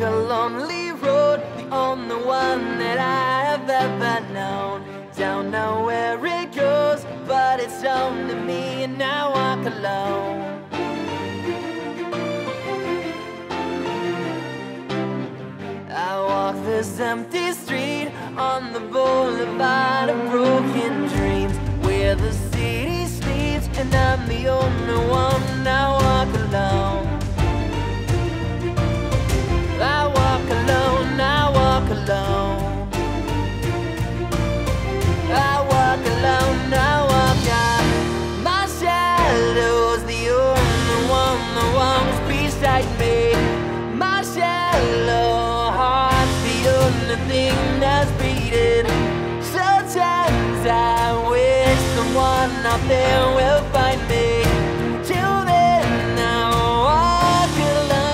a lonely road, the only one that I have ever known. Don't know where it goes, but it's only me and I walk alone. I walk this empty street on the Boulevard of Broken Dreams, where the city sleeps and I'm the only one I walk alone. I walk alone, I walk alone, I walk out. My shadow's the only one that walks beside me. My shallow heart's the only thing that's beating. Sometimes I wish someone out there will find me. Till then I walk alone.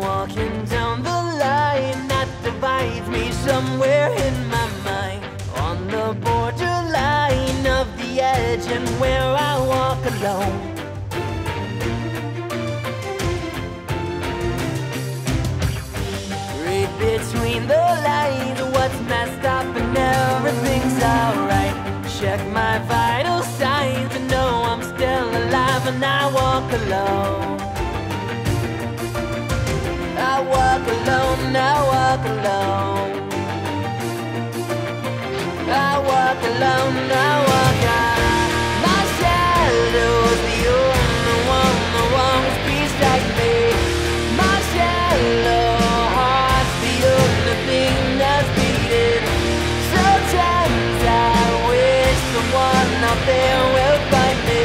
Walking down the line that divides me somewhere in my mind, on the borderline of the edge and where I walk alone. Read between the lines what's messed up and everything's alright. Check my vital signs and know I'm still alive and I walk alone. I walk alone, I walk alone, I walk alone, I walk out. My shadow's the only one that wants peace like me. My shallow heart's the only thing that's beating. Sometimes I wish someone out there will find me.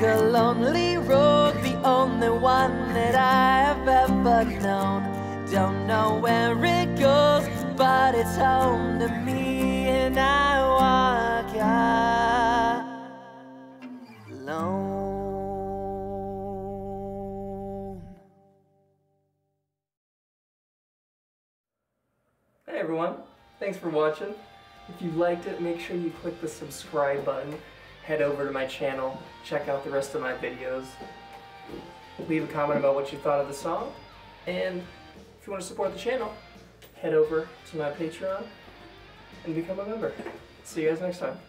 A lonely road, the only one that I have ever known. Don't know where it goes, but it's home to me, and I walk out alone. Hey everyone, thanks for watching. If you liked it, make sure you click the subscribe button. Head over to my channel, check out the rest of my videos, leave a comment about what you thought of the song, and if you want to support the channel, head over to my Patreon and become a member. See you guys next time.